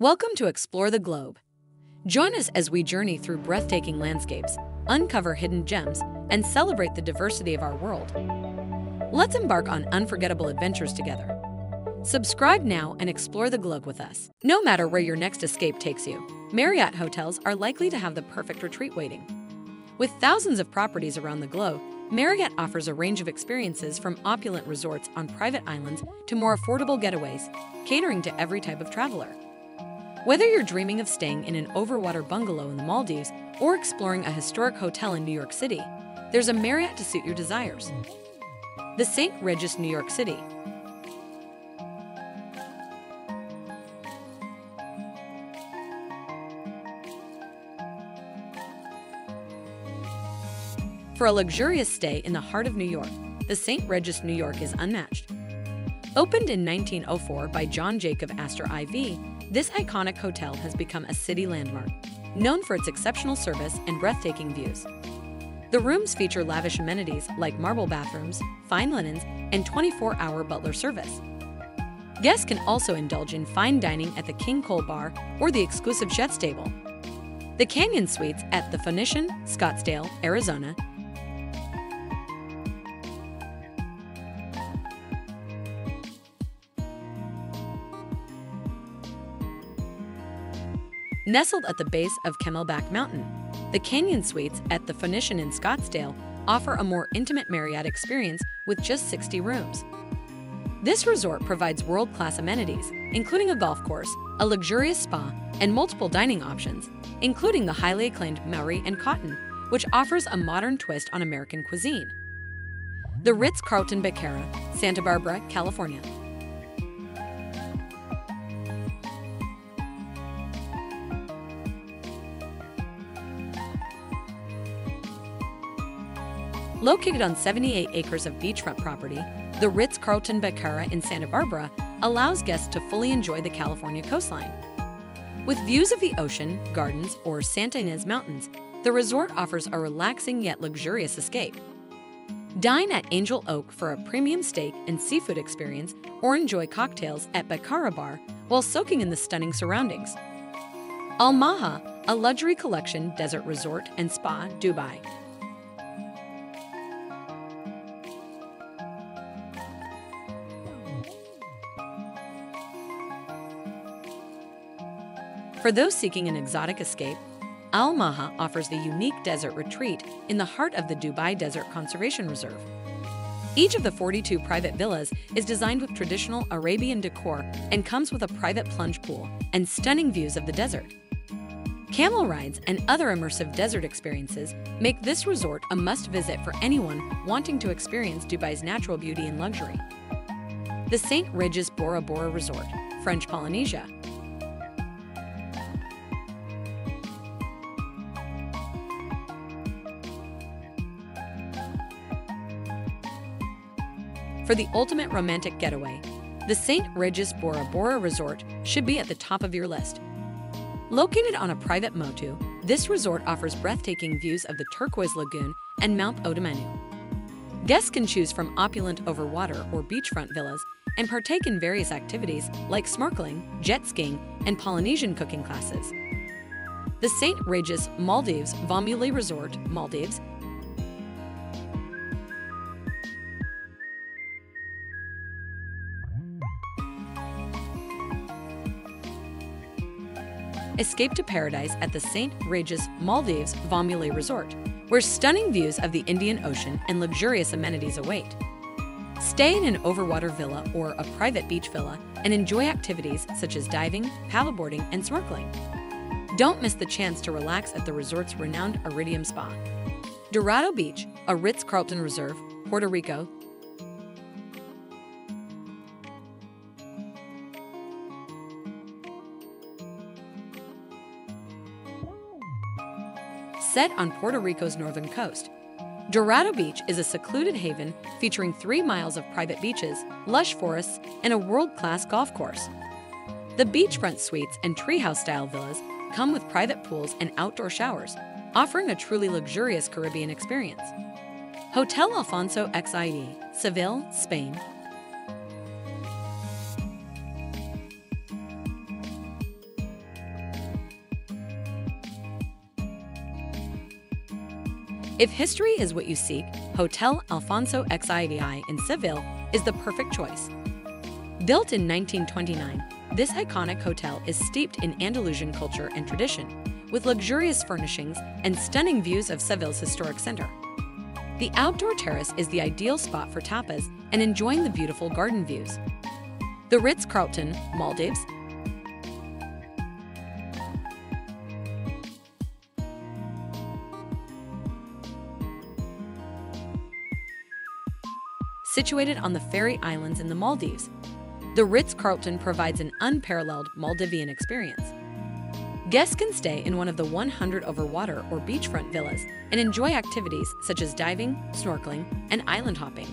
Welcome to Explore the Globe. Join us as we journey through breathtaking landscapes, uncover hidden gems, and celebrate the diversity of our world. Let's embark on unforgettable adventures together. Subscribe now and explore the globe with us. No matter where your next escape takes you, Marriott hotels are likely to have the perfect retreat waiting. With thousands of properties around the globe, Marriott offers a range of experiences from opulent resorts on private islands to more affordable getaways, catering to every type of traveler. Whether you're dreaming of staying in an overwater bungalow in the Maldives or exploring a historic hotel in New York City, there's a Marriott to suit your desires. The St. Regis New York City. For a luxurious stay in the heart of New York, the St. Regis New York is unmatched. Opened in 1904 by John Jacob Astor IV, this iconic hotel has become a city landmark, known for its exceptional service and breathtaking views. The rooms feature lavish amenities like marble bathrooms, fine linens, and 24-hour butler service. Guests can also indulge in fine dining at the King Cole Bar or the exclusive chef's table. The Canyon Suites at the Phoenician, Scottsdale, Arizona. Nestled at the base of Camelback Mountain, the Canyon Suites at the Phoenician in Scottsdale offer a more intimate Marriott experience with just 60 rooms. This resort provides world-class amenities, including a golf course, a luxurious spa, and multiple dining options, including the highly acclaimed Murray and Co, which offers a modern twist on American cuisine. The Ritz-Carlton Bacara, Santa Barbara, California. Located on 78 acres of beachfront property, the Ritz-Carlton Bacara in Santa Barbara allows guests to fully enjoy the California coastline. With views of the ocean, gardens, or Santa Ynez Mountains, the resort offers a relaxing yet luxurious escape. Dine at Angel Oak for a premium steak and seafood experience or enjoy cocktails at Bacara Bar while soaking in the stunning surroundings. Al Maha, a luxury collection desert resort and spa, Dubai. For those seeking an exotic escape, Al Maha offers the unique desert retreat in the heart of the Dubai Desert Conservation Reserve. Each of the 42 private villas is designed with traditional Arabian decor and comes with a private plunge pool and stunning views of the desert. Camel rides and other immersive desert experiences make this resort a must-visit for anyone wanting to experience Dubai's natural beauty and luxury. The St. Regis Bora Bora Resort, French Polynesia. For the ultimate romantic getaway, the St. Regis Bora Bora Resort should be at the top of your list. Located on a private motu, this resort offers breathtaking views of the Turquoise Lagoon and Mount Otemanu. Guests can choose from opulent overwater or beachfront villas and partake in various activities like snorkeling, jet skiing, and Polynesian cooking classes. The St. Regis Maldives Vommuli Resort, Maldives. Escape to paradise at the St. Regis Maldives Vommuli Resort, where stunning views of the Indian Ocean and luxurious amenities await. Stay in an overwater villa or a private beach villa and enjoy activities such as diving, paddleboarding, and snorkeling. Don't miss the chance to relax at the resort's renowned Iridium Spa. Dorado Beach, a Ritz-Carlton Reserve, Puerto Rico. Set on Puerto Rico's northern coast, Dorado Beach is a secluded haven featuring 3 miles of private beaches, lush forests, and a world-class golf course. The beachfront suites and treehouse-style villas come with private pools and outdoor showers, offering a truly luxurious Caribbean experience. Hotel Alfonso XIII, Seville, Spain. If history is what you seek, Hotel Alfonso XIII in Seville is the perfect choice. Built in 1929, this iconic hotel is steeped in Andalusian culture and tradition, with luxurious furnishings and stunning views of Seville's historic center. The outdoor terrace is the ideal spot for tapas and enjoying the beautiful garden views. The Ritz-Carlton Maldives situated on the Ferry Islands in the Maldives. The Ritz-Carlton provides an unparalleled Maldivian experience. Guests can stay in one of the 100 overwater or beachfront villas and enjoy activities such as diving, snorkeling, and island hopping.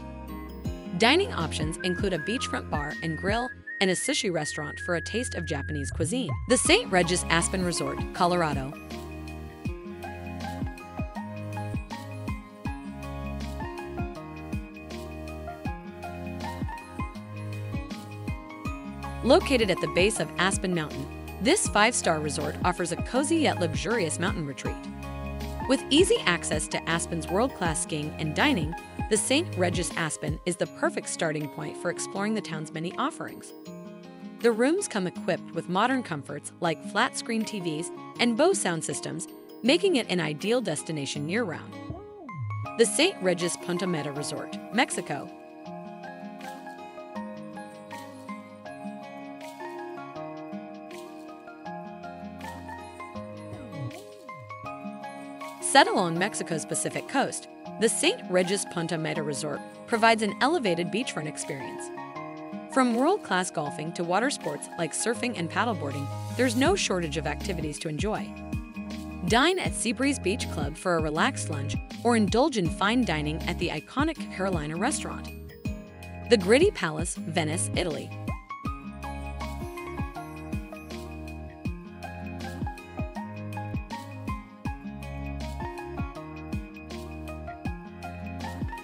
Dining options include a beachfront bar and grill and a sushi restaurant for a taste of Japanese cuisine. The St. Regis Aspen Resort, Colorado, located at the base of Aspen Mountain, this five-star resort offers a cozy yet luxurious mountain retreat. With easy access to Aspen's world-class skiing and dining, the St. Regis Aspen is the perfect starting point for exploring the town's many offerings. The rooms come equipped with modern comforts like flat-screen TVs and Bose sound systems, making it an ideal destination year-round. The St. Regis Punta Mita Resort, Mexico, set along Mexico's Pacific coast, the St. Regis Punta Mita Resort provides an elevated beachfront experience. From world-class golfing to water sports like surfing and paddleboarding, there's no shortage of activities to enjoy. Dine at Seabreeze Beach Club for a relaxed lunch or indulge in fine dining at the iconic Carolina restaurant. The Gritti Palace, Venice, Italy,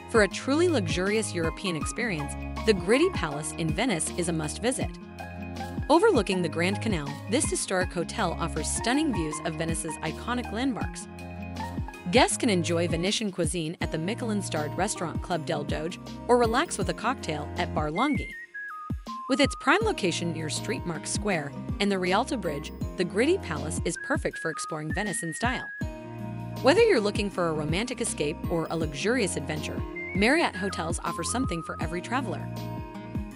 for a truly luxurious European experience, the Gritti Palace in Venice is a must-visit. Overlooking the Grand Canal, this historic hotel offers stunning views of Venice's iconic landmarks. Guests can enjoy Venetian cuisine at the Michelin-starred restaurant Club del Doge or relax with a cocktail at Bar Longhi. With its prime location near St. Mark's Square and the Rialto Bridge, the Gritti Palace is perfect for exploring Venice in style. Whether you're looking for a romantic escape or a luxurious adventure, Marriott hotels offer something for every traveler.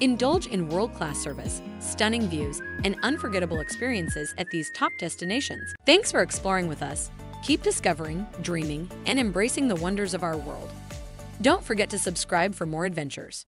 Indulge in world-class service, stunning views, and unforgettable experiences at these top destinations. Thanks for exploring with us. Keep discovering, dreaming, and embracing the wonders of our world. Don't forget to subscribe for more adventures.